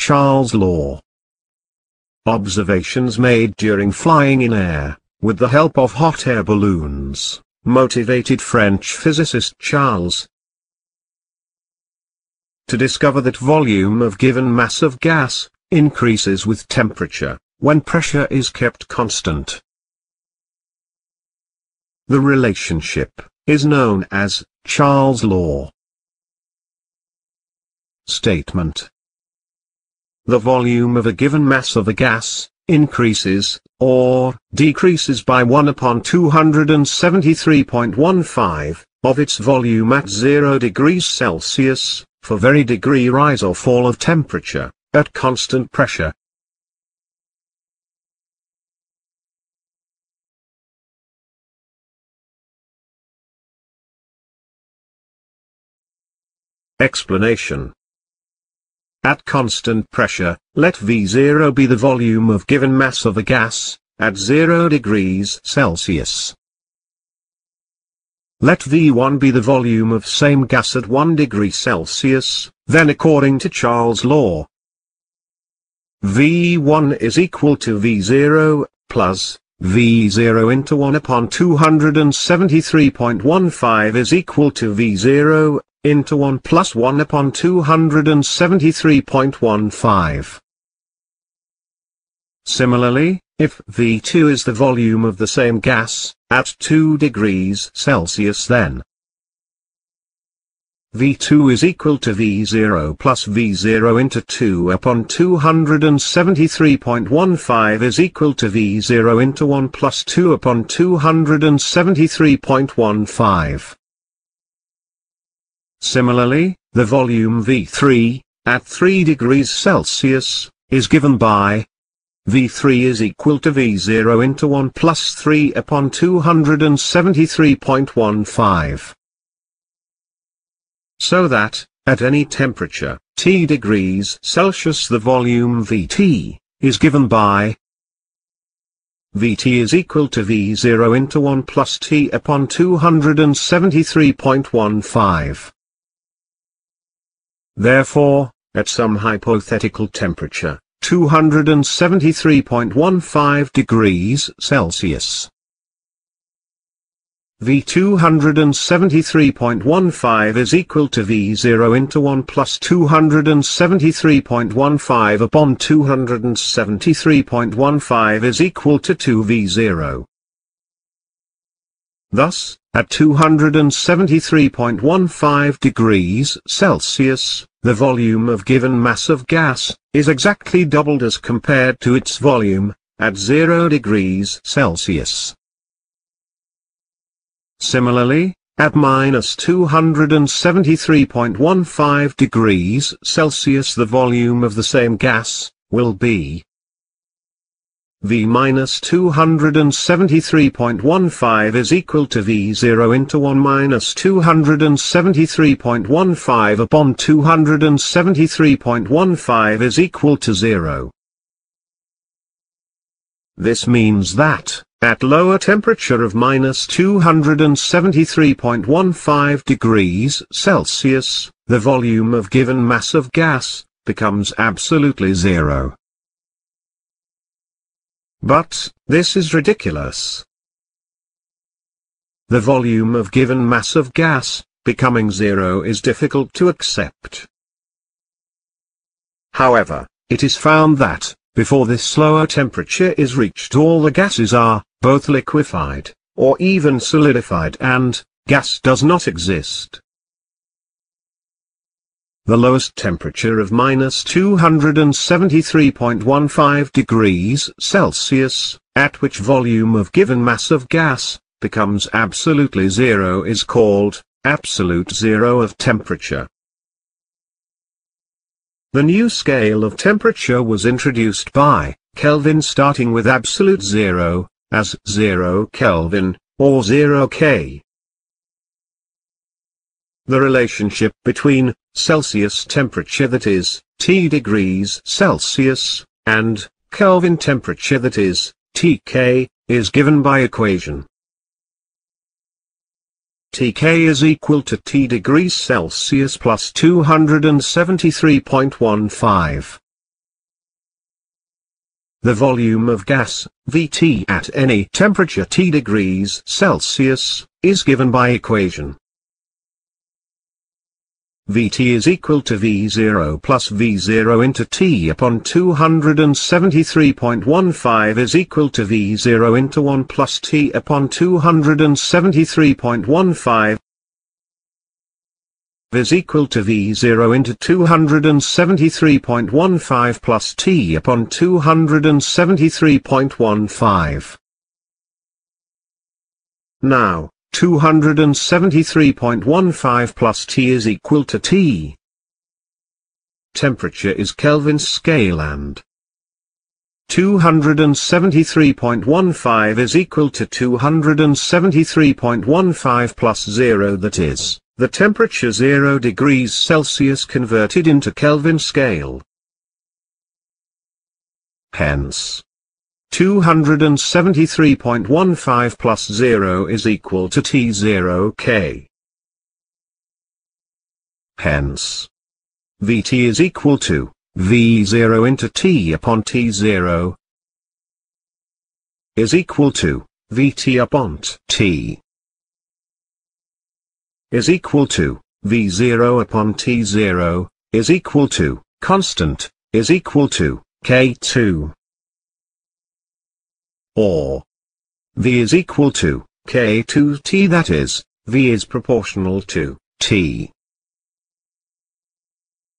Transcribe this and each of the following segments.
Charles' law. Observations made during flying in air, with the help of hot air balloons, motivated French physicist Charles to discover that volume of given mass of gas increases with temperature, when pressure is kept constant. The relationship is known as Charles' law. Statement: the volume of a given mass of a gas increases, or decreases by 1/273.15, of its volume at 0°C, for very degree rise or fall of temperature, at constant pressure. Explanation: at constant pressure, let V0 be the volume of given mass of a gas, at 0°C. Let V1 be the volume of same gas at 1°C, then according to Charles' law, V1 is equal to V0, plus V0 into 1/273.15 is equal to V0, into 1 plus 1/273.15. Similarly, if V2 is the volume of the same gas, at 2°C, then V2 is equal to V0 plus V0 into 2/273.15 is equal to V0 into 1 plus 2/273.15. Similarly, the volume V3, at 3°C, is given by V3 is equal to V0 into 1 plus 3/273.15. So that, at any temperature, T°C, the volume Vt, is given by Vt is equal to V0 into 1 plus T/273.15. Therefore, at some hypothetical temperature, 273.15°C, V273.15 is equal to V0 into 1 plus 273.15 upon 273.15 is equal to 2V0. Thus, at 273.15°C, the volume of given mass of gas is exactly doubled as compared to its volume at 0°C. Similarly, at minus 273.15°C, the volume of the same gas will be V minus 273.15 is equal to V0 into 1 minus 273.15 upon 273.15 is equal to 0. This means that, at lower temperature of minus 273.15°C, the volume of given mass of gas becomes absolutely zero. But this is ridiculous. The volume of given mass of gas becoming zero is difficult to accept. However, it is found that, before this lower temperature is reached, all the gases are both liquefied, or even solidified, and gas does not exist. The lowest temperature of minus 273.15°C, at which volume of given mass of gas becomes absolutely zero, is called absolute zero of temperature. The new scale of temperature was introduced by Kelvin, starting with absolute zero, as 0 Kelvin, or 0 K. The relationship between Celsius temperature, that is, T°C, and Kelvin temperature, that is, Tk, is given by equation. Tk is equal to T°C plus 273.15. The volume of gas, Vt at any temperature T degrees Celsius, is given by equation. Vt is equal to V0 plus V0 into T upon 273.15 is equal to V0 into 1 plus T upon 273.15 is equal to V0 into 273.15 plus T upon 273.15. Now, 273.15 plus T is equal to T. Temperature is Kelvin's scale and 273.15 is equal to 273.15 plus 0, that is, the temperature 0 degrees Celsius converted into Kelvin scale. Hence, 273.15 plus 0 is equal to T0K. Hence, Vt is equal to V0 into T upon T0 is equal to Vt upon T is equal to V0 upon T0 is equal to constant is equal to K2. Or V is equal to K2T, that is, V is proportional to T.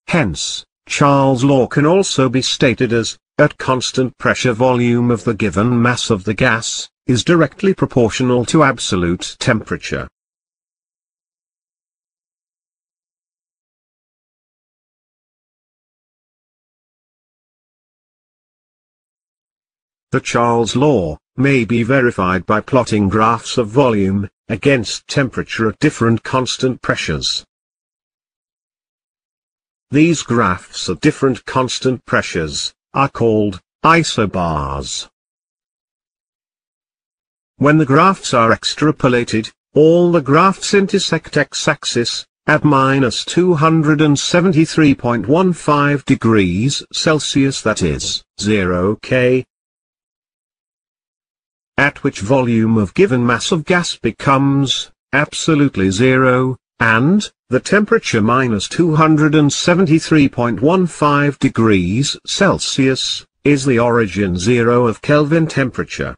Hence, Charles' law can also be stated as, at constant pressure, volume of the given mass of the gas is directly proportional to absolute temperature. The Charles' law may be verified by plotting graphs of volume against temperature at different constant pressures. These graphs at different constant pressures are called isobars. When the graphs are extrapolated, all the graphs intersect x-axis at minus 273.15 degrees Celsius, that is, 0K. At which volume of given mass of gas becomes absolutely zero, and the temperature minus 273.15 degrees Celsius is the origin zero of Kelvin temperature.